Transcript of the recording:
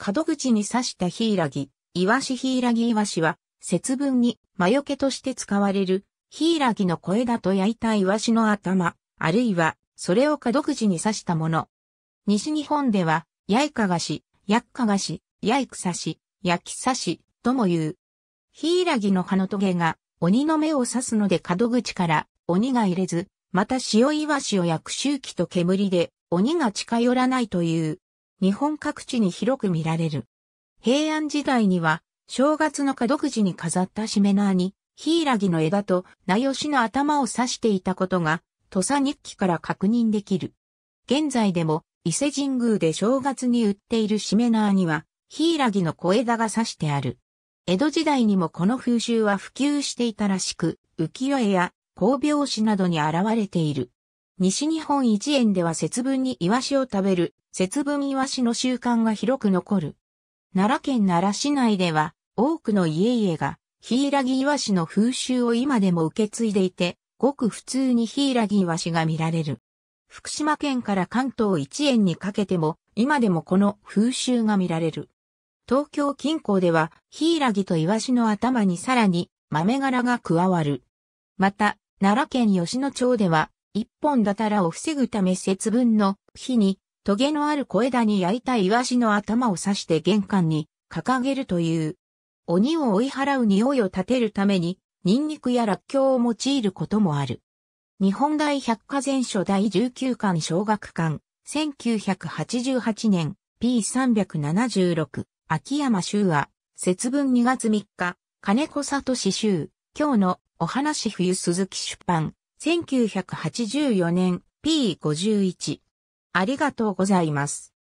門口に刺した柊、イワシは、節分に魔除けとして使われる、柊の小枝と焼いたイワシの頭、あるいは、それを門口に刺したもの。西日本では、やいかがし、やいくさし、やきさし、とも言う。柊の葉のトゲが、鬼の目を刺すので門口から、鬼が入れず、また塩イワシを焼く臭気と煙で、鬼が近寄らないという。日本各地に広く見られる。平安時代には、正月の門口に飾ったしめ縄に、柊の枝と名吉の頭を刺していたことが、土佐日記から確認できる。現在でも、伊勢神宮で正月に売っているしめ縄には、柊の小枝が刺してある。江戸時代にもこの風習は普及していたらしく、浮世絵や工描紙などに現れている。西日本一円では節分にイワシを食べる、節分イワシの習慣が広く残る。奈良県奈良市内では、多くの家々が、柊イワシの風習を今でも受け継いでいて、ごく普通に柊イワシが見られる。福島県から関東一円にかけても、今でもこの風習が見られる。東京近郊では、柊とイワシの頭にさらに豆柄が加わる。また、奈良県吉野町では、一本だたらを防ぐため節分の日に、トゲのある小枝に焼いたイワシの頭を刺して玄関に掲げるという。鬼を追い払う匂いを立てるために、ニンニクやラッキョウを用いることもある。日本大百科全書第19巻小学館、1988年、P376、秋山修和、節分2月3日、金子聡集、今日のお話冬鈴木出版。1984年 P51。ありがとうございます。